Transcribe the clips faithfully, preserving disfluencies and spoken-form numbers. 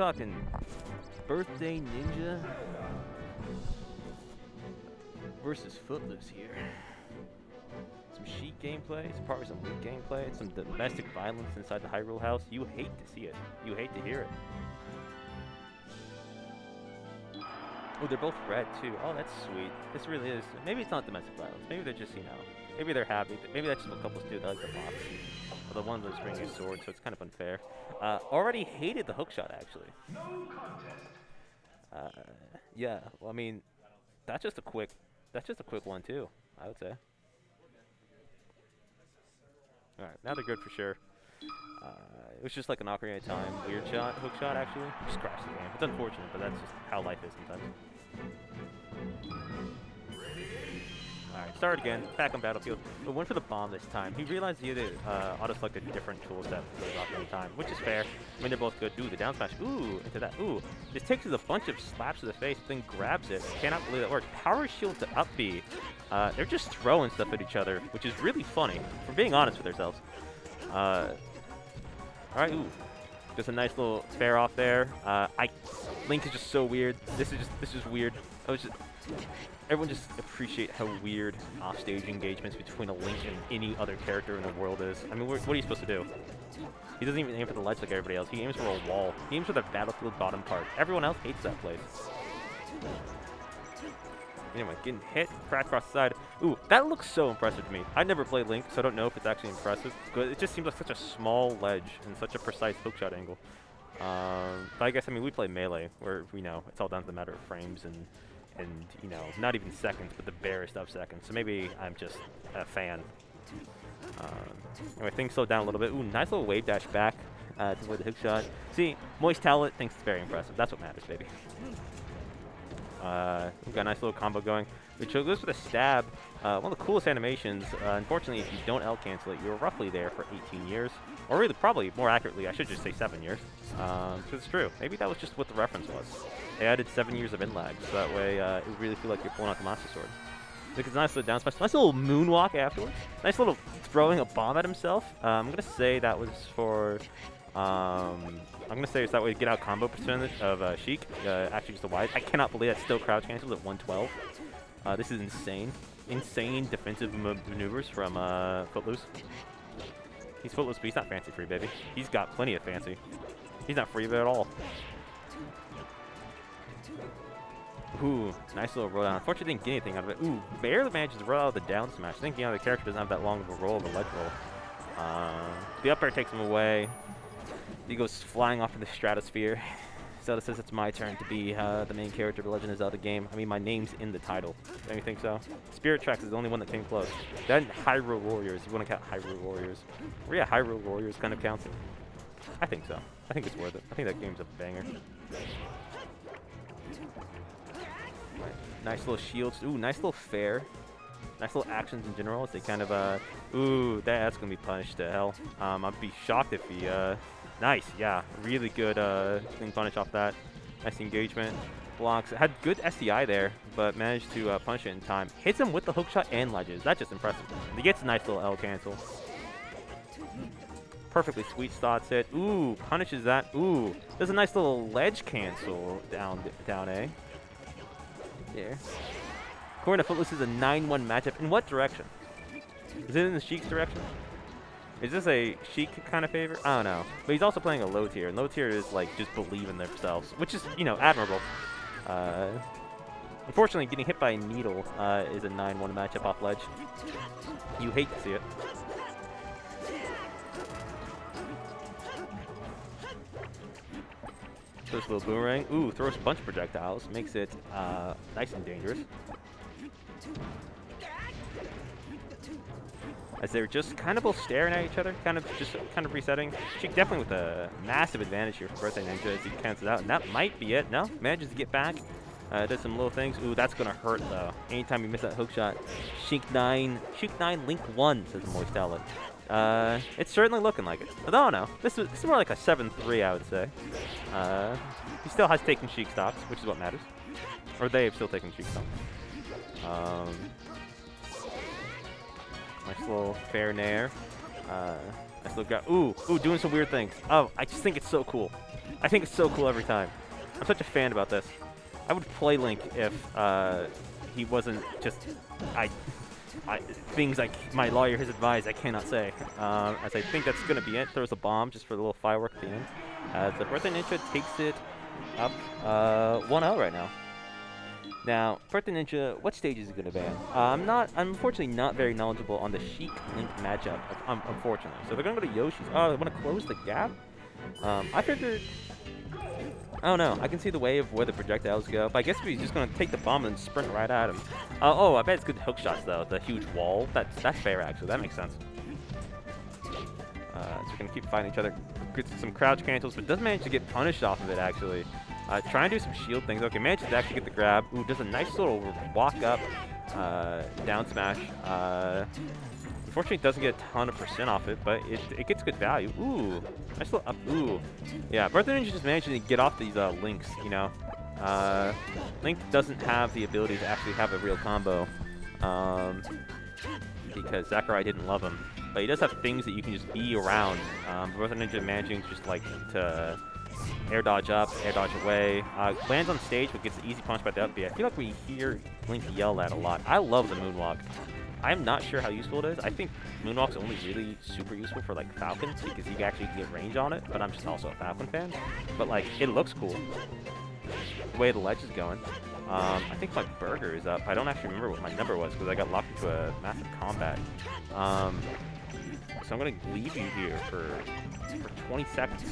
talking Birthdayninja versus Footloose here. Some Sheik gameplay, some probably some Link gameplay, some domestic violence inside the Hyrule House. You hate to see it. You hate to hear it. Oh, they're both red too. Oh, that's sweet. This really is. Maybe it's not domestic violence. Maybe they're just, you know, maybe they're happy. Maybe that's just what couples do. They like the box. Although one of them's bringing a sword, so it's kind of unfair. Uh, already hated the hookshot, actually. No contest. Uh, yeah. Well, I mean, that's just a quick. That's just a quick one too, I would say. All right, now they're good for sure. Uh, it was just like an Ocarina of Time weird shot, hook shot actually. Just crashed the game. It's unfortunate, but that's just how life is sometimes. Alright, start again. Back on Battlefield. But went for the bomb this time. He realized he had to uh, auto-select a different tool set for the Ocarina of Time, which is fair. I mean, they're both good. Ooh, the down smash. Ooh, into that. Ooh. This takes us a bunch of slaps to the face, then grabs it. Cannot believe that worked. Power shield to up B. Uh, they're just throwing stuff at each other, which is really funny. We're being honest with ourselves. Uh... Alright, ooh. Just a nice little spare off there. Uh, I Link is just so weird. This is just this is weird. I was just everyone just appreciate how weird offstage engagements between a Link and any other character in the world is. I mean, what are you supposed to do? He doesn't even aim for the ledge like everybody else. He aims for a wall. He aims for the battlefield bottom part. Everyone else hates that place. Anyway, getting hit, cracked across the side. Ooh, that looks so impressive to me. I never played Link, so I don't know if it's actually impressive. It just seems like such a small ledge and such a precise hookshot angle. Um, but I guess, I mean, we play Melee, where we know it's all down to the matter of frames and, and you know, not even seconds, but the barest of seconds. So maybe I'm just a fan. Um, anyway, things slow down a little bit. Ooh, nice little wave dash back uh, to avoid the hookshot. See, Moist Talent thinks it's very impressive. That's what matters, baby. Uh, we've got a nice little combo going. Which goes with a stab. Uh, one of the coolest animations. Uh, unfortunately, if you don't L-cancel it, you're roughly there for eighteen years. Or really, probably, more accurately, I should just say seven years. Um, so it's true. Maybe that was just what the reference was. They added seven years of in-lag, so that way uh, it would really feel like you're pulling out the Master Sword. It's a nice little down smash. Nice little moonwalk afterwards. Nice little throwing a bomb at himself. Uh, I'm going to say that was for... Um, I'm going to say it's that way to get out combo percentage of uh, Sheik. Uh, actually, just a wide. I cannot believe that's still crouch cancels at one twelve. Uh, this is insane. Insane defensive maneuvers from uh, Footloose. He's Footloose, but he's not fancy free, baby. He's got plenty of fancy. He's not free at all. Ooh, nice little roll down. Unfortunately, didn't get anything out of it. Ooh, barely manages to roll out of the down smash. I think, you know, the character doesn't have that long of a roll of a ledge roll. Uh, the up air takes him away. He goes flying off in the stratosphere. Zelda says it's my turn to be uh, the main character of the Legend of Zelda game. I mean, my name's in the title. Don't you think so? Spirit Tracks is the only one that came close. Then Hyrule Warriors. You want to count Hyrule Warriors? Or yeah, Hyrule Warriors kind of counts. I think so. I think it's worth it. I think that game's a banger. Nice little shields. Ooh, nice little fair. Nice little actions in general. They kind of, uh, ooh, that's gonna be punished to hell. Um, I'd be shocked if he, uh, nice, yeah, really good uh, thing punish off that. Nice engagement, blocks. It had good S D I there, but managed to uh, punish it in time. Hits him with the hookshot and ledges. That's just impressive. He gets a nice little L cancel. Perfectly sweet thoughts it. Ooh, punishes that. Ooh, there's a nice little ledge cancel down down A. There. According to Footloose, is a nine one matchup. In what direction? Is it in the Sheik's direction? Is this a Sheik kind of favor? I don't know. But he's also playing a low tier, and low tier is like just believe in themselves, which is, you know, admirable. Uh, unfortunately, getting hit by a needle uh, is a nine one matchup off ledge. You hate to see it. First little boomerang. Ooh, throws a bunch of projectiles, makes it uh, nice and dangerous. As they were just kind of both staring at each other, kind of just kind of resetting. Sheik definitely with a massive advantage here for Birthdayninja as he cancels out, and that might be it. No, manages to get back, uh, does some little things. Ooh, that's gonna hurt though. Anytime you miss that hook shot, Sheik nine, Sheik nine, Link one, says Moist Outlet. Uh, it's certainly looking like it. Although no, this is this is more like a seven three, I would say. Uh, he still has taken Sheik stops, which is what matters, or they have still taken Sheik stops. Um. Nice little fair nair. Uh, nice little guy. Ooh, ooh, doing some weird things. Oh, I just think it's so cool. I think it's so cool every time. I'm such a fan about this. I would play Link if uh, he wasn't just I, I things like my lawyer has advised I cannot say. Um, as I think that's gonna be it. Throws a bomb just for the little firework at the end. Uh, the Birthdayninja takes it up uh, one oh right now. Now, Birthdayninja, what stage is he gonna ban? Uh, I'm not, I'm unfortunately not very knowledgeable on the Sheik Link matchup. Um, unfortunately, so they're gonna go to Yoshi's. Oh, they want to close the gap. Um, I figured. I don't know. I can see the way of where the projectiles go, but I guess he's just gonna take the bomb and sprint right at him. Uh, oh, I bet it's good hookshots though. The huge wall. That's that's fair actually. That makes sense. Uh, so we're gonna keep fighting each other. Gets some crouch cancels, but does manage to get punished off of it actually. Uh, try and do some shield things. Okay, manages to actually get the grab. Ooh, does a nice little walk up, uh, down smash. Uh, Unfortunately, it doesn't get a ton of percent off it, but it, it gets good value. Ooh, nice little up. Ooh, yeah. Birthdayninja just managed to get off these uh, links, you know. Uh, Link doesn't have the ability to actually have a real combo um, because Sakurai didn't love him, but he does have things that you can just be around. Um, Birthdayninja managing just like to air dodge up, air dodge away. Uh, lands on stage, but gets an easy punch by the up B. I feel like we hear Link yell that a lot. I love the moonwalk. I'm not sure how useful it is. I think moonwalk's only really super useful for like Falcons because you can actually get range on it, but I'm just also a Falcon fan. But like, it looks cool. The way the ledge is going. Um, I think my burger is up. I don't actually remember what my number was because I got locked into a massive combat. Um, so I'm gonna leave you here for, for twenty seconds.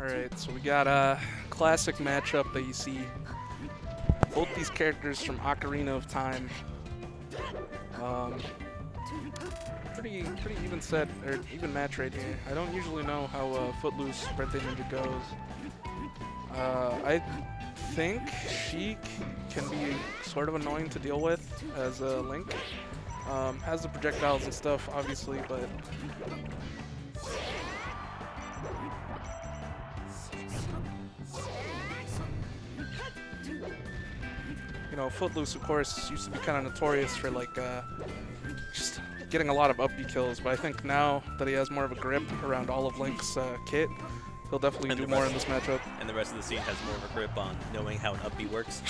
Alright, so we got a classic matchup that you see both these characters from Ocarina of Time. Um, pretty pretty even set, or even match right here. I don't usually know how uh, Footloose Birthdayninja goes. Uh, I think Sheik can be sort of annoying to deal with as a Link. Um, has the projectiles and stuff, obviously, but... You know, Footloose, of course, used to be kind of notorious for like uh, just getting a lot of up-B kills, but I think now that he has more of a grip around all of Link's uh, kit, he'll definitely and do more in this matchup. And the rest of the scene has more of a grip on knowing how an up-B works,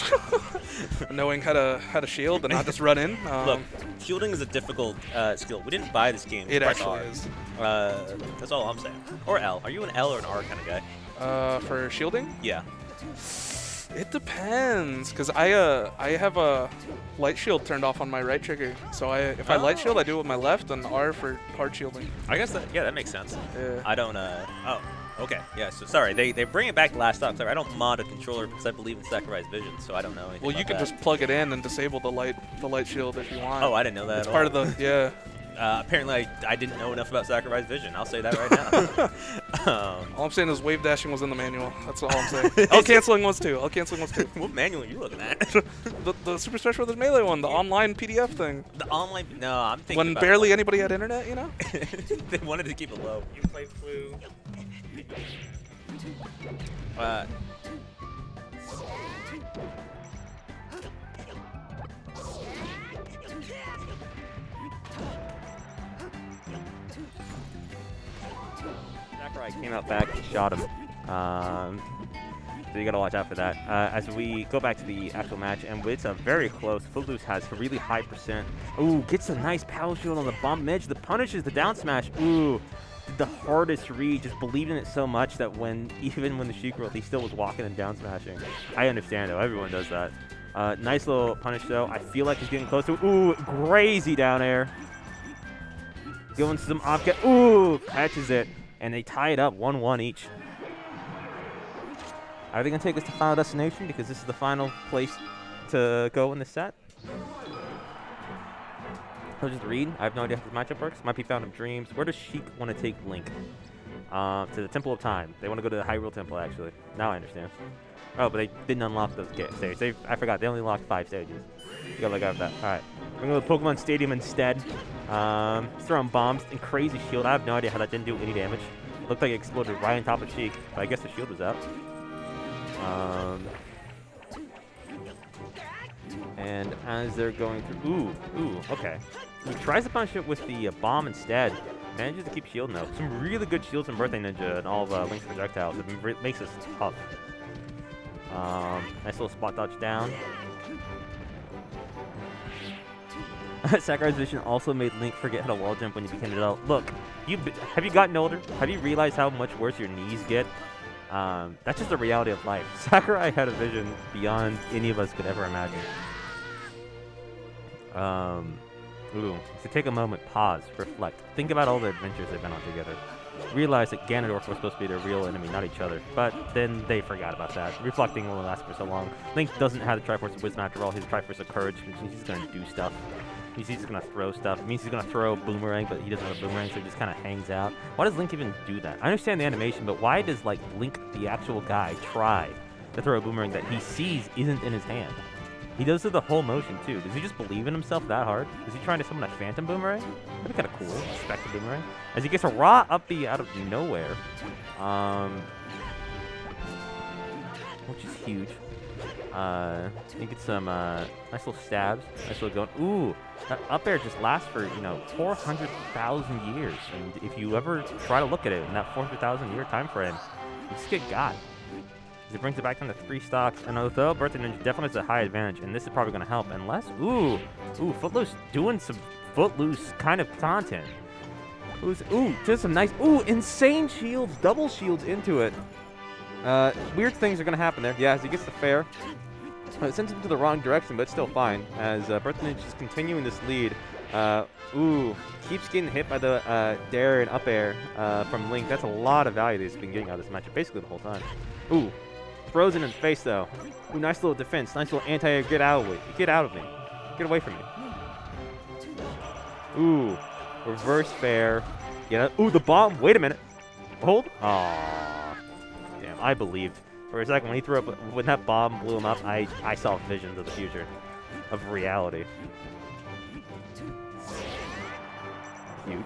knowing how to how to shield and not just run in. Um, Look, shielding is a difficult uh, skill. We didn't buy this game. It actually R. is. Uh, that's all I'm saying. Or L. Are you an L or an R kind of guy? Uh, for shielding? Yeah. It depends, cause I uh I have a light shield turned off on my right trigger, so I if oh. I light shield I do it with my left and R for hard shielding. I guess that yeah that makes sense. Yeah. I don't uh oh okay yeah so sorry they they bring it back last time. Sorry, I don't mod a controller because I believe in Sakurai's vision, so I don't know anything. Well, you about can that. just plug it in and disable the light the light shield if you want. Oh, I didn't know that. It's at part all. of the yeah. Uh, apparently, I, I didn't know enough about Sakurai's vision. I'll say that right now. um, all I'm saying is wave dashing was in the manual. That's all I'm saying. L canceling was too. L canceling was too. What manual are you looking at? the, the Super Smash Brothers Melee one, the online P D F thing. The online? No, I'm thinking. When about barely it. anybody had internet, you know. They wanted to keep it low. You play flu. Uh. I came out back and shot him, um, so you gotta watch out for that. Uh, as we go back to the actual match, and it's a very close. Footloose has a really high percent. Ooh, gets a nice power shield on the bomb edge. The punishes the down smash. Ooh, the hardest read. Just believed in it so much that when even when the Sheik rolled, he still was walking and down smashing. I understand though. Everyone does that. Uh, nice little punish though. I feel like he's getting close to it. Ooh, crazy down air. Going to some off get. Ooh, catches it. And they tie it up one one each. Are they going to take us to Final Destination? Because this is the final place to go in the set. I'll just read. I have no idea how this matchup works. Might be Fountain of Dreams. Where does Sheik want to take Link? uh, to the Temple of Time. They want to go to the Hyrule Temple, actually. Now I understand. Oh, but they didn't unlock those stages. They, I forgot. They only locked five stages. You gotta look out for that. All right. We're going to go to Pokemon Stadium instead. Um, throwing bombs and crazy shield. I have no idea how that didn't do any damage. Looked like it exploded right on top of Sheik. But I guess the shield was out. Um, and as they're going through... Ooh, ooh, okay. He tries to punish it with the uh, bomb instead. Manages to keep shielding, though. Some really good shields from Birthdayninja and all of uh, Link's projectiles. It makes us tough. Um, nice little spot dodge down. Sakurai's vision also made Link forget how to wall jump when he became an adult. Look, you b have you gotten older? Have you realized how much worse your knees get? Um, that's just the reality of life. Sakurai had a vision beyond any of us could ever imagine. Um, ooh, so take a moment, pause, reflect, think about all the adventures they've been on together. Realize that Ganondorf was supposed to be their real enemy, not each other. But then they forgot about that. Reflecting won't last for so long. Link doesn't have the Triforce of Wisdom after all. His Triforce of Courage, which means he's going to do stuff. He means he's going to throw stuff. It means he's going to throw a boomerang, but he doesn't have a boomerang, so he just kind of hangs out. Why does Link even do that? I understand the animation, but why does like Link, the actual guy, try to throw a boomerang that he sees isn't in his hand? He does it the whole motion, too. Does he just believe in himself that hard? Is he trying to summon a phantom boomerang? That'd be kind of cool. Expect a boomerang. As he gets a raw uppy out of nowhere. Um, which is huge. Uh, you get some uh, nice little stabs. Nice little going. Ooh, that up air just lasts for, you know, four hundred thousand years. And if you ever try to look at it in that four hundred thousand year time frame, you just get got. It brings it back down to three stocks, and although Birthdayninja definitely has a high advantage, and this is probably going to help, unless, ooh, ooh, Footloose doing some Footloose kind of content. Ooh, ooh, just some nice, ooh, insane shields, double shields into it. Uh, weird things are going to happen there. Yeah, as he gets the fair, it sends him to the wrong direction, but it's still fine, as uh, Birthdayninja is continuing this lead. Uh, ooh, keeps getting hit by the uh, dare and up air uh, from Link. That's a lot of value that he's been getting out of this matchup, basically the whole time. Ooh. Throws it in the face, though. Ooh, nice little defense. Nice little anti-air. Get out of me. Get out of me. Get away from me. Ooh. Reverse fair. Get out. Ooh, the bomb. Wait a minute. Hold. Aww. Damn, I believed. For a second, when he threw up, when that bomb blew him up, I, I saw visions of the future. Of reality. Huge.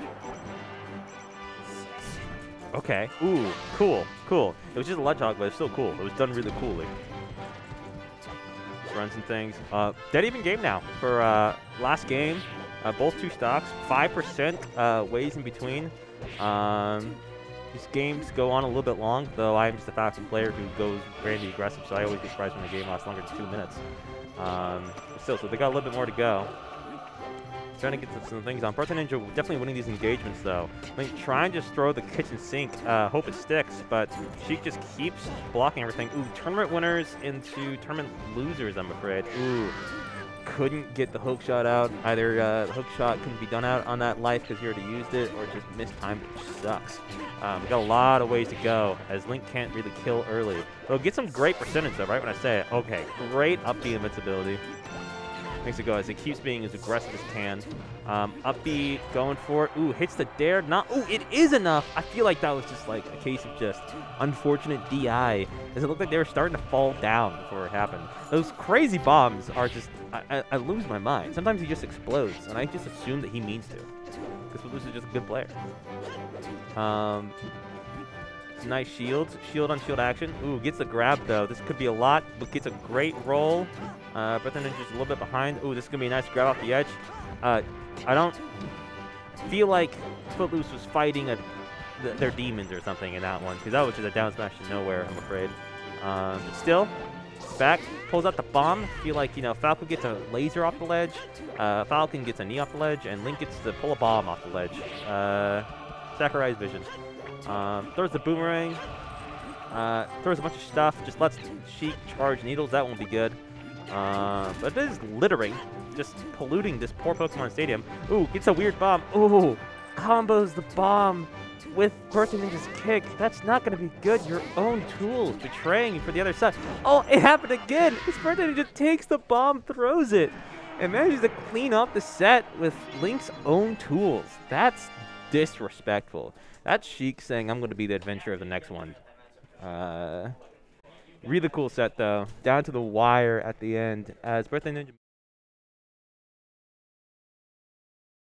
Okay. Ooh, cool, cool. It was just a ledgehog, but it's still cool. It was done really coolly. Runs and things. Uh, dead even game now for uh, last game. Uh, both two stocks, five percent uh, ways in between. Um, these games go on a little bit long, though I'm just a fastest player who goes randomly aggressive, so I always get surprised when the game lasts longer than two minutes. Um, still, so they got a little bit more to go. Trying to get some things on. Birthdayninja definitely winning these engagements, though. I mean, try and just throw the kitchen sink. Uh, hope it sticks, but Sheik just keeps blocking everything. Ooh, tournament winners into tournament losers, I'm afraid. Ooh, couldn't get the hookshot out. Either uh, the hookshot couldn't be done out on that life because he already used it, or just missed time, which sucks. Um, we got a lot of ways to go, as Link can't really kill early. It'll get some great percentage, though, right when I say it. Okay, great up the invincibility. Makes it go as it keeps being as aggressive as can. Um, up B, going for it. Ooh, hits the dare. Not. Ooh, it is enough. I feel like that was just like a case of just unfortunate D I, as it looked like they were starting to fall down before it happened. Those crazy bombs are just. I, I, I lose my mind. Sometimes he just explodes, and I just assume that he means to, because Footloose is just a good player. Um, nice shields, shield on shield action. Ooh, gets a grab though. This could be a lot, but gets a great roll. Uh, Birthdayninja's just a little bit behind. Ooh, this is going to be a nice grab off the edge. Uh, I don't feel like Footloose was fighting a, th their demons or something in that one, because that was just a down smash to nowhere, I'm afraid. Um, but still, back, pulls out the bomb. Feel like, you know, Falco gets a laser off the ledge, uh, Falcon gets a knee off the ledge, and Link gets to pull a bomb off the ledge. Uh, Sakurai's vision. Um, throws the boomerang, uh, throws a bunch of stuff, just lets Sheik charge needles. That won't be good. Uh, but this is littering, just polluting this poor Pokemon Stadium. Ooh, gets a weird bomb. Ooh, combos the bomb with Birthdayninja's kick. That's not going to be good. Your own tools betraying you for the other side. Oh, it happened again. This Birthdayninja takes the bomb, throws it, and manages to clean up the set with Link's own tools. That's disrespectful. That's Sheik saying, I'm going to be the adventurer of the next one. Uh, really cool set, though. Down to the wire at the end as Birthday Ninja...